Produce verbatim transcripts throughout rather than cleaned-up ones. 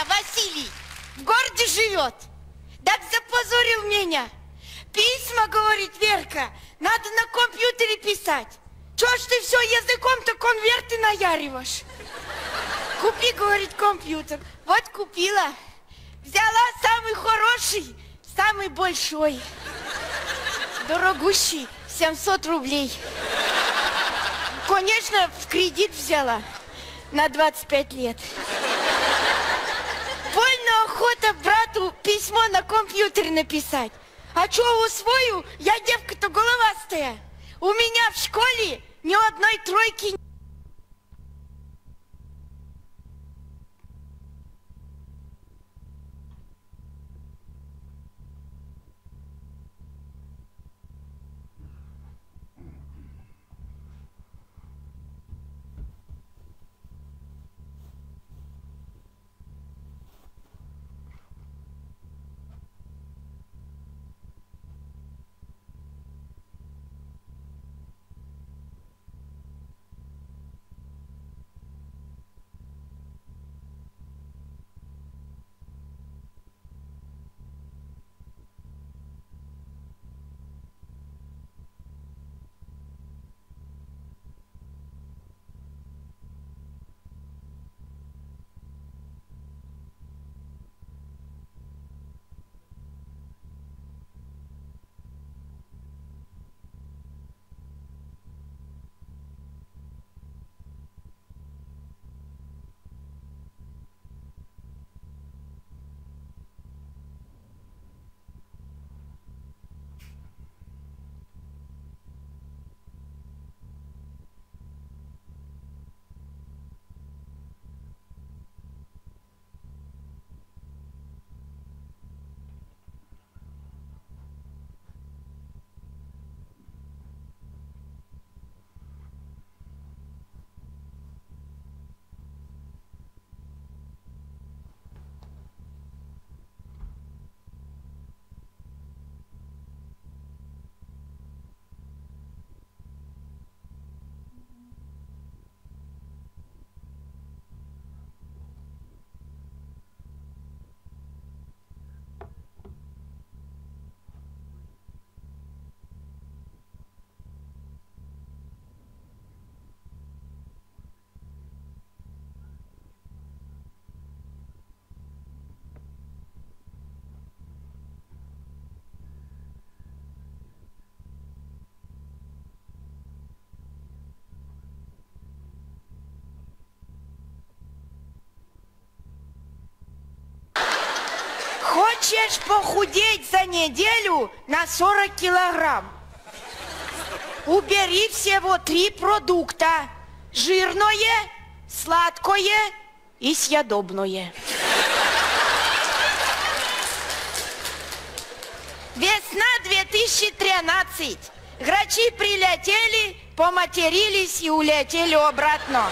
меня Василий в городе живет. Так запозорил меня. Письма, говорит Верка, надо на компьютере писать. Чё ж ты все языком-то конверты наяриваешь? Купи, говорит, компьютер. Вот купила. Взяла самый хороший, самый большой. Дорогущий, семьсот рублей. Конечно, в кредит взяла на двадцать пять лет. Больно охота брату письмо на компьютере написать. А чё усвою, я девка-то головастая. У меня в школе ни одной тройки нет. Хочешь похудеть за неделю на сорок килограмм? Убери всего три продукта. Жирное, сладкое и съедобное. Весна две тысячи тринадцать. Грачи прилетели, поматерились и улетели обратно.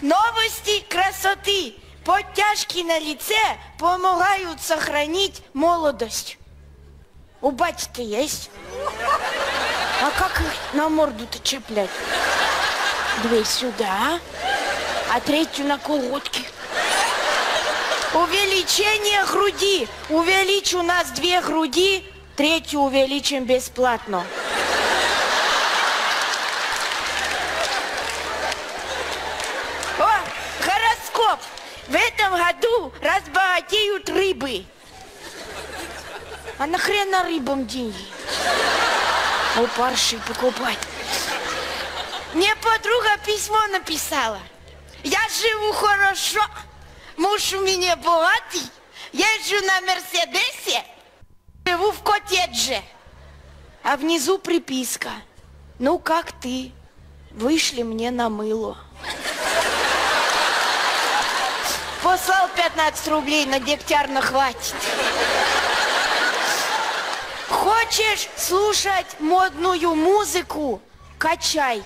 Новости красоты. Подтяжки на лице помогают сохранить молодость. У бати-то есть. А как их на морду-то чеплять? Две сюда, а третью на колготки. Увеличение груди. Увеличь у нас две груди, третью увеличим бесплатно. В этом году разбогатеют рыбы. А нахрена рыбам деньги? Опарши покупать. Мне подруга письмо написала. Я живу хорошо. Муж у меня богатый. Езжу на Мерседесе. Живу в коттедже. А внизу приписка. Ну как ты? Вышли мне на мыло. Послал пятнадцать рублей, на дегтярно хватит. Хочешь слушать модную музыку? Качай.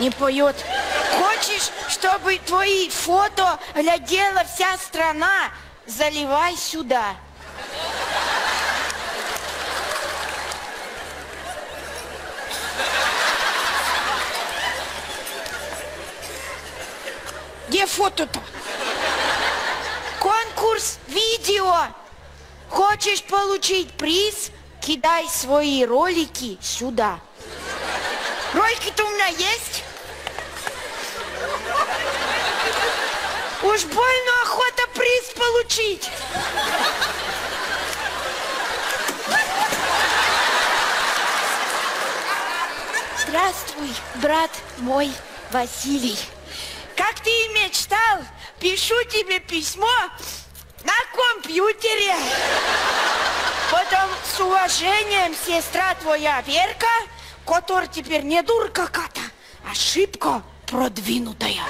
не поет. Хочешь, чтобы твои фото глядела вся страна? Заливай сюда. Где фото-то? Конкурс видео. Хочешь получить приз? Кидай свои ролики сюда. Ролики-то у меня есть. Уж больно охота приз получить. Здравствуй, брат мой Василий. Как ты и мечтал, пишу тебе письмо на компьютере. Потом с уважением сестра твоя Верка, которая теперь не дурка-ката, а шибко продвинутая.